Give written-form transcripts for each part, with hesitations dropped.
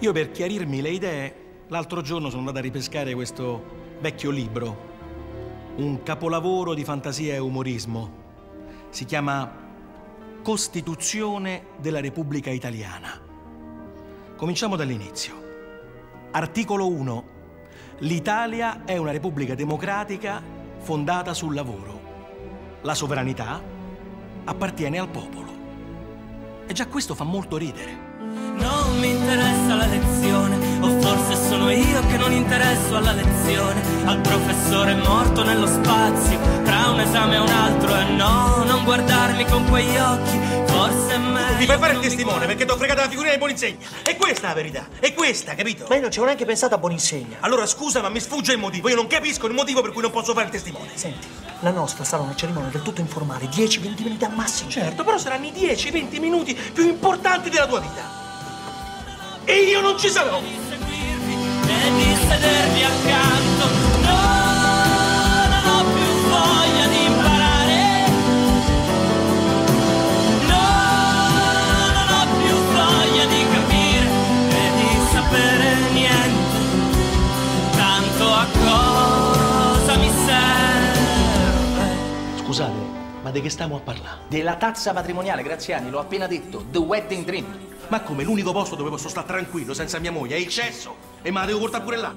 Io per chiarirmi le idee, l'altro giorno sono andato a ripescare questo vecchio libro, un capolavoro di fantasia e umorismo. Si chiama Costituzione della Repubblica Italiana. Cominciamo dall'inizio. Articolo 1. L'Italia è una repubblica democratica fondata sul lavoro. La sovranità appartiene al popolo. E già questo fa molto ridere. Non mi interessa la lezione, o forse sono io che non interesso alla lezione, al professore morto nello spazio, tra un esame e un altro, e no, non guardarmi con quegli occhi, forse è meglio... Ti fai fare il testimone perché ti ho fregato la figurina di Boninsegna, e questa è la verità, è questa, capito? Ma io non ci avevo neanche pensato a Boninsegna. Allora scusa, ma mi sfugge il motivo, io non capisco il motivo per cui non posso fare il testimone. Senti. La nostra sarà una cerimonia del tutto informale, 10-20 minuti al massimo. Certo, però saranno i 10-20 minuti più importanti della tua vita. E io non ci sarò! Devi seguirmi, devi sedermi accanto. No, non ho più voglia di imparare. No, non ho più voglia di capire e di sapere niente. Tanto a cosa mi serve? Scusate, ma di che stiamo a parlare? Della tazza patrimoniale, Graziani, l'ho appena detto, The Wedding Dream. Ma come, l'unico posto dove posso stare tranquillo senza mia moglie è il cesso e me la devo portare pure là?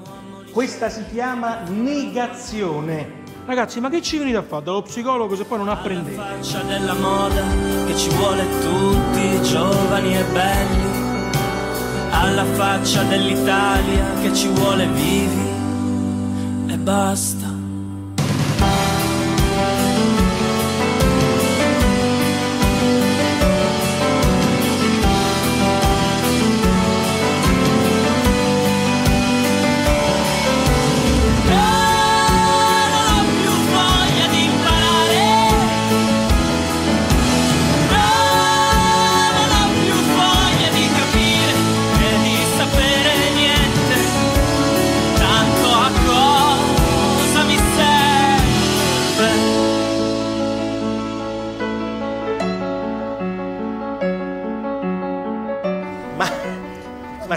Questa si chiama negazione. Ragazzi, ma che ci venite a fare dallo psicologo se poi non apprendete? La faccia della moda che ci vuole tutti giovani e belli, alla faccia dell'Italia che ci vuole vivi e basta.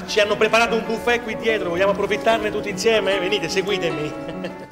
Ci hanno preparato un buffet qui dietro, vogliamo approfittarne tutti insieme? Venite, seguitemi!